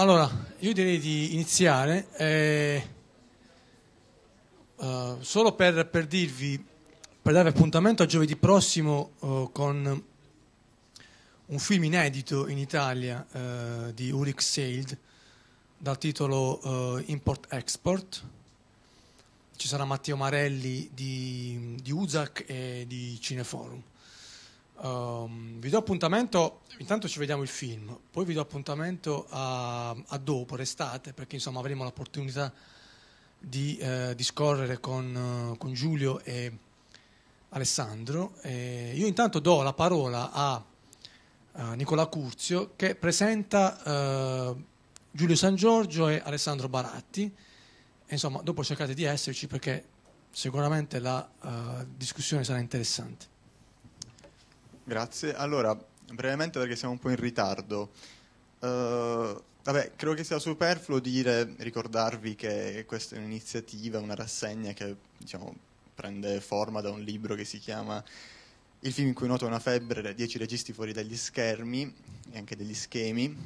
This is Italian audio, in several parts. Allora, io direi di iniziare solo per dirvi, per dare appuntamento a giovedì prossimo con un film inedito in Italia di Ulrich Seidl dal titolo Import-Export. Ci sarà Matteo Marelli di Uzak e di Cineforum. Vi do appuntamento, intanto ci vediamo il film, poi vi do appuntamento a dopo, restate, perché insomma avremo l'opportunità di discorrere con Giulio e Alessandro. Io intanto do la parola a Nicola Curzio, che presenta Giulio Sangiorgio e Alessandro Baratti. E, insomma, dopo cercate di esserci, perché sicuramente la discussione sarà interessante. Grazie. Allora, brevemente, perché siamo un po' in ritardo. Vabbè, credo che sia superfluo ricordarvi che questa è un'iniziativa, una rassegna che, diciamo, prende forma da un libro che si chiama Il film in cui noto una febbre, 10 registi fuori dagli schermi e anche degli schemi.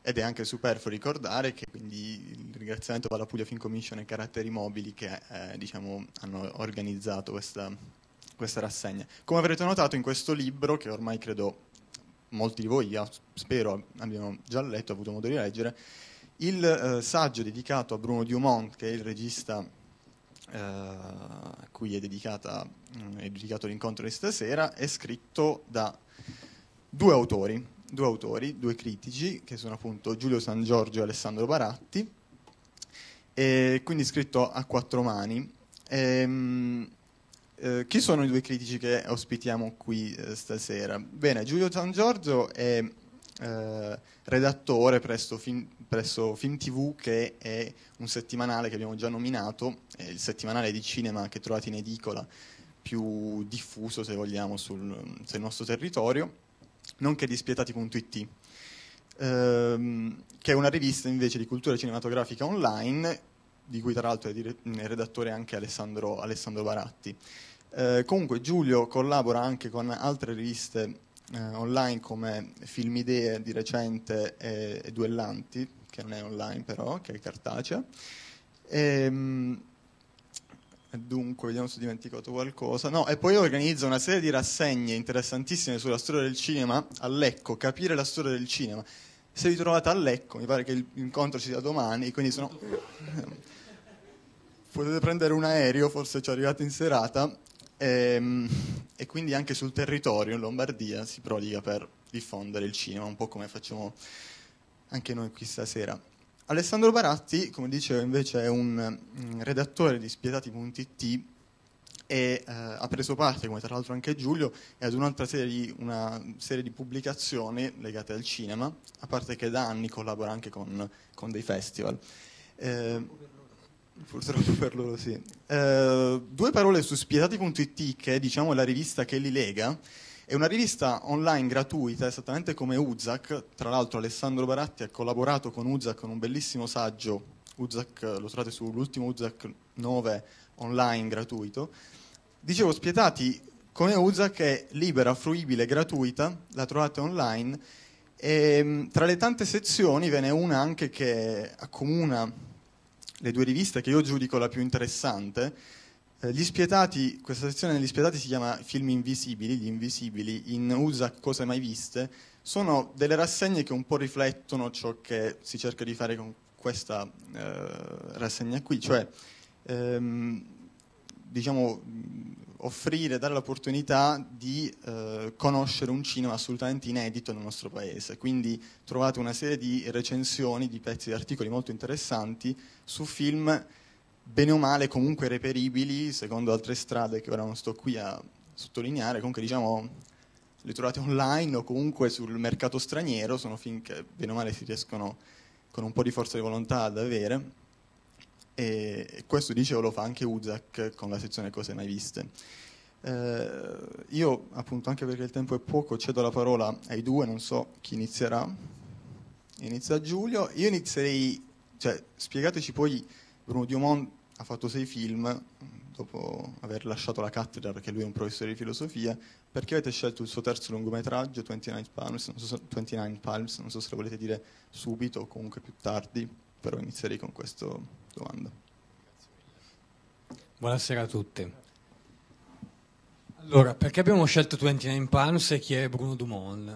Ed è anche superfluo ricordare che, quindi, il ringraziamento va alla Puglia Film Commission e Caratteri Mobili che diciamo, hanno organizzato questa rassegna. Come avrete notato in questo libro, che ormai credo molti di voi, spero, abbiano già letto, avuto modo di leggere, il saggio dedicato a Bruno Dumont, che è il regista a cui è dedicato l'incontro di stasera, è scritto da due critici, che sono appunto Giulio Sangiorgio e Alessandro Baratti, e quindi scritto a quattro mani. Chi sono i due critici che ospitiamo qui stasera? Bene, Giulio Sangiorgio è redattore presso FilmTV, che è un settimanale che abbiamo già nominato, è il settimanale di cinema che trovate in edicola più diffuso, se vogliamo, sul nostro territorio, nonché di Spietati.it, che è una rivista invece di cultura cinematografica online, di cui tra l'altro è redattore anche Alessandro Baratti. Comunque Giulio collabora anche con altre riviste online come Filmidee di recente e Duellanti, che non è online però, che è cartacea. Dunque, vediamo se ho dimenticato qualcosa. No, e poi organizza una serie di rassegne interessantissime sulla storia del cinema a Lecco, capire la storia del cinema. Se vi trovate a Lecco, mi pare che l'incontro ci sia domani, quindi sono... potete prendere un aereo, forse ci arrivate in serata, e quindi anche sul territorio, in Lombardia, si prodiga per diffondere il cinema, un po' come facciamo anche noi qui stasera. Alessandro Baratti, come dicevo, invece è un redattore di Spietati.it e ha preso parte, come tra l'altro anche Giulio, ad un'altra serie di pubblicazioni legate al cinema, a parte che da anni collabora anche con dei festival. Purtroppo per loro sì. Due parole su Spietati.it, che è, diciamo, la rivista che li lega. È una rivista online gratuita, esattamente come Uzak. Tra l'altro Alessandro Baratti ha collaborato con Uzak con un bellissimo saggio, Uzak, lo trovate sull'ultimo Uzak 9 online gratuito. Dicevo, Spietati come Uzak è libera, fruibile, gratuita, la trovate online, e tra le tante sezioni ve n'è una anche che accomuna le due riviste, che io giudico la più interessante. Gli Spietati, questa sezione degli Spietati si chiama Film Invisibili, gli Invisibili, in Uzak Cose Mai Viste, sono delle rassegne che un po' riflettono ciò che si cerca di fare con questa rassegna qui, cioè diciamo, dare l'opportunità di conoscere un cinema assolutamente inedito nel nostro paese. Quindi trovate una serie di recensioni, di pezzi di articoli molto interessanti su film bene o male comunque reperibili secondo altre strade che ora non sto qui a sottolineare. Comunque, diciamo, li trovate online o comunque sul mercato straniero, sono film che bene o male si riescono con un po' di forza di volontà ad avere, e questo, dicevo, lo fa anche Uzak con la sezione Cose Mai Viste. Io, appunto, anche perché il tempo è poco, cedo la parola ai due, non so chi inizierà. Inizia Giulio. Io inizierei, cioè, spiegateci poi. Bruno Dumont ha fatto 6 film, dopo aver lasciato la cattedra, perché lui è un professore di filosofia, perché avete scelto il suo terzo lungometraggio, Twentynine Palms, non so se lo volete dire subito o comunque più tardi, però inizierei con questa domanda. Buonasera a tutti. Allora, perché abbiamo scelto Twentynine Palms e chi è Bruno Dumont?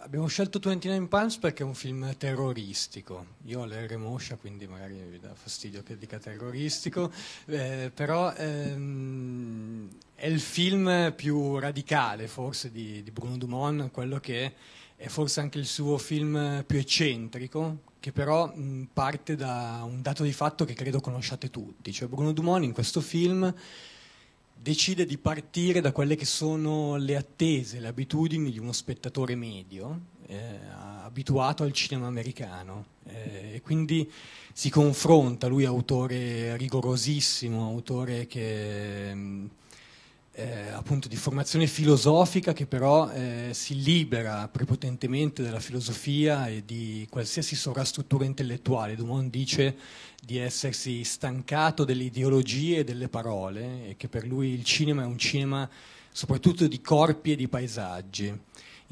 Abbiamo scelto Twentynine Palms perché è un film terroristico. Io ho l'R moscia, quindi magari vi dà fastidio che dica terroristico, però è il film più radicale forse di Bruno Dumont, quello che è forse anche il suo film più eccentrico, che però parte da un dato di fatto che credo conosciate tutti, cioè Bruno Dumont in questo film decide di partire da quelle che sono le attese, le abitudini di uno spettatore medio, abituato al cinema americano, e quindi si confronta, lui è autore rigorosissimo, autore che appunto di formazione filosofica, che però si libera prepotentemente dalla filosofia e di qualsiasi sovrastruttura intellettuale. Dumont dice di essersi stancato delle ideologie e delle parole, e che per lui il cinema è un cinema soprattutto di corpi e di paesaggi.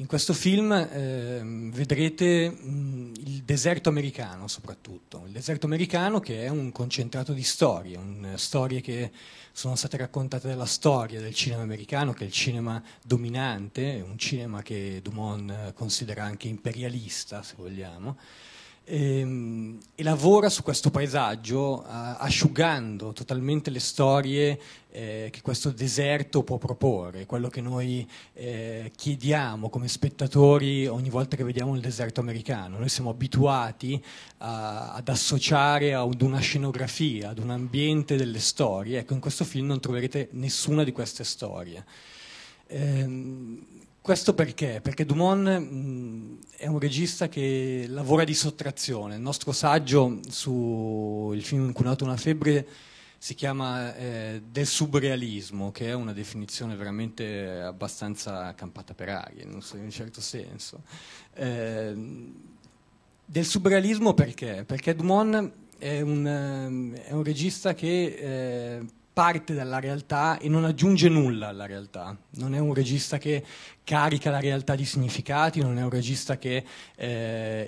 In questo film vedrete il deserto americano soprattutto, il deserto americano che è un concentrato di storie, storie che sono state raccontate dalla storia del cinema americano, che è il cinema dominante, un cinema che Dumont considera anche imperialista, se vogliamo, e lavora su questo paesaggio asciugando totalmente le storie che questo deserto può proporre. Quello che noi chiediamo come spettatori ogni volta che vediamo il deserto americano, noi siamo abituati ad associare ad una scenografia, ad un ambiente delle storie. Ecco, in questo film non troverete nessuna di queste storie. Questo perché? Perché Dumont è un regista che lavora di sottrazione. Il nostro saggio su Il film in cui noto una febbre si chiama del subrealismo, che è una definizione veramente abbastanza campata per aria, non so, in un certo senso. Del subrealismo perché? Perché Dumont è un regista che parte dalla realtà e non aggiunge nulla alla realtà. Non è un regista che carica la realtà di significati, non è un regista che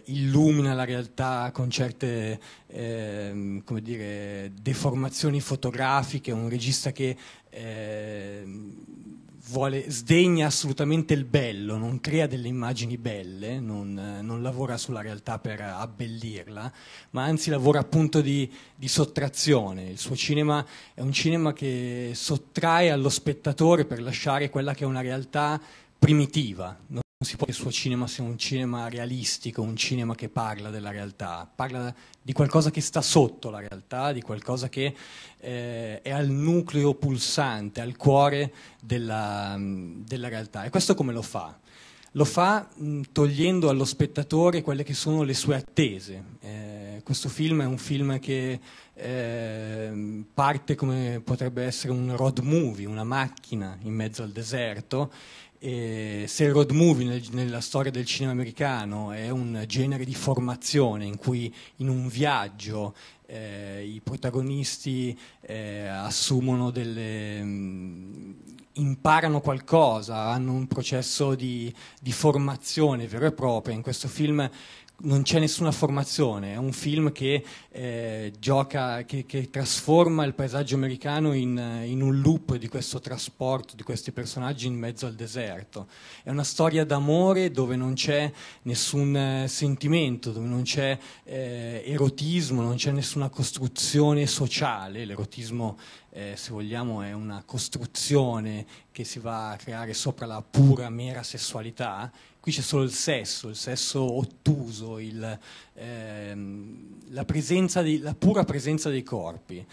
illumina la realtà con certe come dire, deformazioni fotografiche, è un regista che sdegna assolutamente il bello, non crea delle immagini belle, non lavora sulla realtà per abbellirla, ma anzi lavora appunto di sottrazione. Il suo cinema è un cinema che sottrae allo spettatore per lasciare quella che è una realtà primitiva. Non si può che il suo cinema sia un cinema realistico, un cinema che parla della realtà, parla di qualcosa che sta sotto la realtà, di qualcosa che è al nucleo pulsante, al cuore della realtà. E questo come lo fa? Lo fa togliendo allo spettatore quelle che sono le sue attese. Questo film è un film che parte come potrebbe essere un road movie, una macchina in mezzo al deserto. E se il road movie nella storia del cinema americano è un genere di formazione in cui in un viaggio i protagonisti assumono imparano qualcosa, hanno un processo di formazione vera e propria, in questo film non c'è nessuna formazione, è un film che che trasforma il paesaggio americano in un loop di questo trasporto, di questi personaggi in mezzo al deserto. È una storia d'amore dove non c'è nessun sentimento, dove non c'è erotismo, non c'è nessuna costruzione sociale. L'erotismo, se vogliamo, è una costruzione che si va a creare sopra la pura, mera sessualità. Qui c'è solo il sesso ottuso, la pura presenza dei corpi.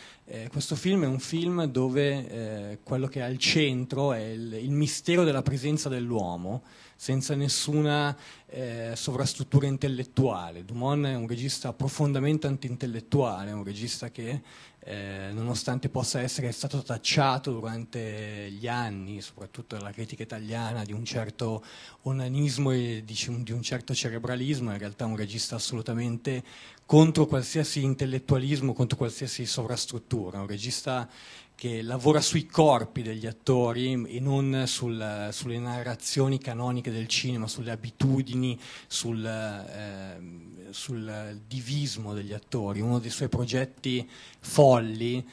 Questo film è un film dove quello che è al centro è il mistero della presenza dell'uomo, senza nessuna sovrastruttura intellettuale. Dumont è un regista profondamente antintellettuale, un regista che nonostante possa essere stato tacciato durante gli anni, soprattutto dalla critica italiana, di un certo onanismo e di un certo cerebralismo, in realtà è un regista assolutamente contro qualsiasi intellettualismo, contro qualsiasi sovrastruttura, un regista che lavora sui corpi degli attori e non sulle narrazioni canoniche del cinema, sulle abitudini, sul divismo degli attori. Uno dei suoi progetti folli,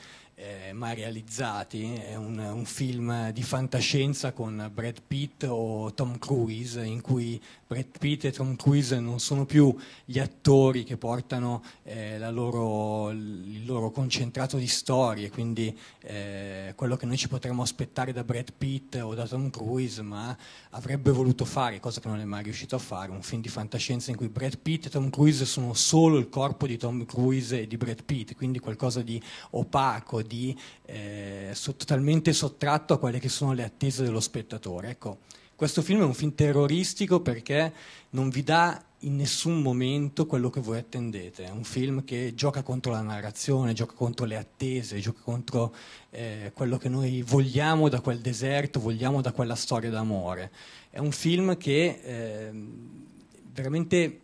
mai realizzati, è un film di fantascienza con Brad Pitt o Tom Cruise, in cui Brad Pitt e Tom Cruise non sono più gli attori che portano il loro concentrato di storie, quindi quello che noi ci potremmo aspettare da Brad Pitt o da Tom Cruise, ma avrebbe voluto fare, cosa che non è mai riuscito a fare, un film di fantascienza in cui Brad Pitt e Tom Cruise sono solo il corpo di Tom Cruise e di Brad Pitt, quindi qualcosa di opaco, totalmente sottratto a quelle che sono le attese dello spettatore. Ecco, questo film è un film terroristico perché non vi dà in nessun momento quello che voi attendete. È un film che gioca contro la narrazione, gioca contro le attese, gioca contro quello che noi vogliamo da quel deserto, vogliamo da quella storia d'amore. È un film che veramente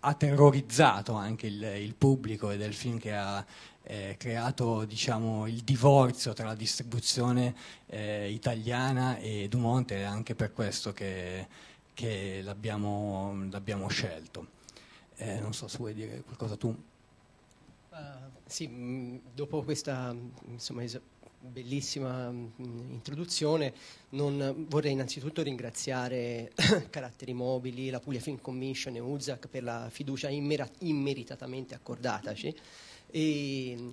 ha terrorizzato anche il pubblico, ed è il film che ha creato, diciamo, il divorzio tra la distribuzione italiana e Dumont, e anche per questo che l'abbiamo scelto. Non so se vuoi dire qualcosa tu. Sì, dopo questa, insomma, bellissima introduzione, vorrei innanzitutto ringraziare Caratteri Mobili, la Puglia Film Commission e Uzak per la fiducia immeritatamente accordataci, e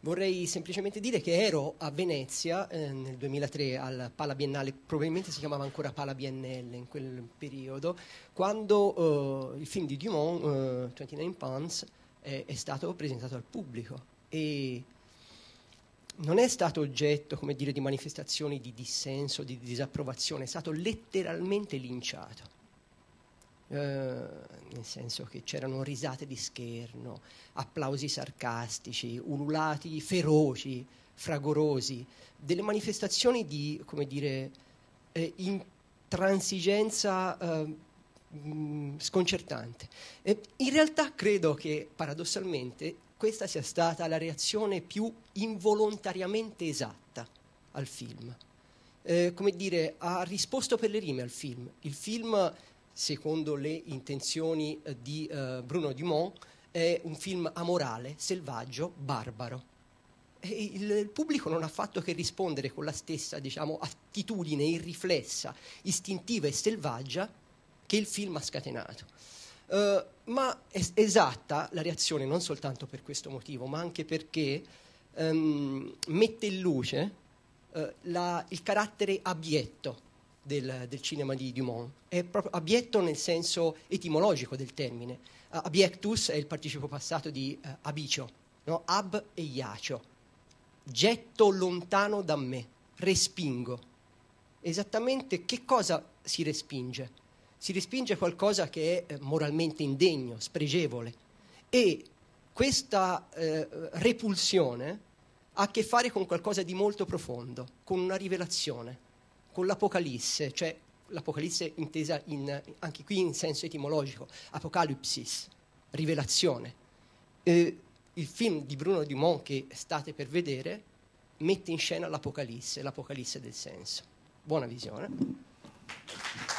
vorrei semplicemente dire che ero a Venezia nel 2003 al Pala Biennale, probabilmente si chiamava ancora Pala Biennale in quel periodo, quando il film di Dumont, Twentynine Palms, è stato presentato al pubblico, e non è stato oggetto, come dire, di manifestazioni di dissenso, di disapprovazione, è stato letteralmente linciato, nel senso che c'erano risate di scherno, applausi sarcastici, ululati feroci, fragorosi, delle manifestazioni di, come dire, intransigenza sconcertante. In realtà credo che, paradossalmente, questa sia stata la reazione più involontariamente esatta al film. Come dire, ha risposto per le rime al film. Il film, secondo le intenzioni di Bruno Dumont, è un film amorale, selvaggio, barbaro. E il pubblico non ha fatto che rispondere con la stessa, diciamo, attitudine irriflessa, istintiva e selvaggia che il film ha scatenato. Ma è esatta la reazione non soltanto per questo motivo, ma anche perché mette in luce il carattere abietto del cinema di Dumont. È proprio abietto nel senso etimologico del termine. Abiectus è il participo passato di abicio, no? Ab e iacio, getto lontano da me, respingo. Esattamente che cosa si respinge? Si respinge qualcosa che è moralmente indegno, spregevole, e questa repulsione ha a che fare con qualcosa di molto profondo, con una rivelazione, con l'Apocalisse, cioè l'Apocalisse intesa anche qui in senso etimologico, apocalipsis, rivelazione. Il film di Bruno Dumont che state per vedere mette in scena l'Apocalisse del senso. Buona visione.